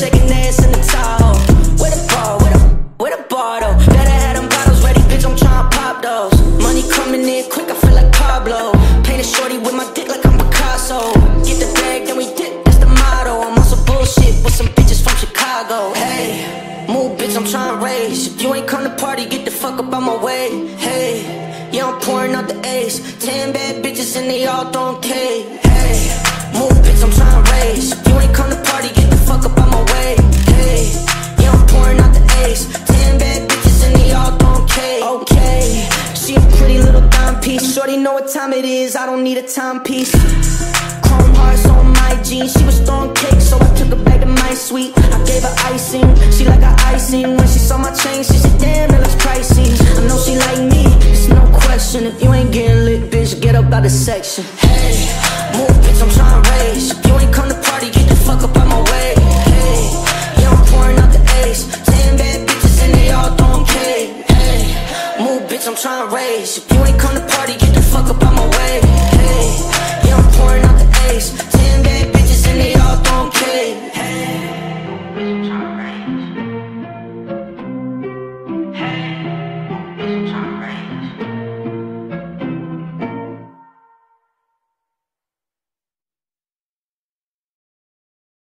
shaking ass in the Tahoe. With a bar though. Better have them bottles ready, bitch, I'm tryna pop those. Money coming in quick, I feel like Pablo. Paint a shorty with my dick like I'm Picasso. Get the bag, then we dip, that's the motto. I'm on some bullshit with some bitches from Chicago. Hey, move, bitch, I'm tryna raise. If you ain't come to party, get the fuck up out my way. Hey, yeah, I'm pouring out the ace. 10 bad bitches and they all throwing cake. Hey, move, bitch, I'm tryna raise. If you ain't come to party, get the fuck up out my way. Hey, yeah, I'm pouring out the ace. 10 bad bitches and they all throwing cake. Okay, she a pretty little dime piece. Shorty know what time it is, I don't need a timepiece. Chrome hearts on my jeans. She was throwing cake, so I took her back to my suite. I gave her icing, she like her icing. When she saw my chain, she said, damn, it looks pricey. I know she like me, it's no question. If you ain't getting lit, bitch, get up out of section. Hey, move, bitch, I'm trying to raise. If you ain't come to party, get the fuck up out my way. Hey, yeah, I'm pouring out the ace. 10 bad bitches and they all throwing cake. Hey, move, bitch, I'm trying to raise. If you ain't come to party, get the fuck up.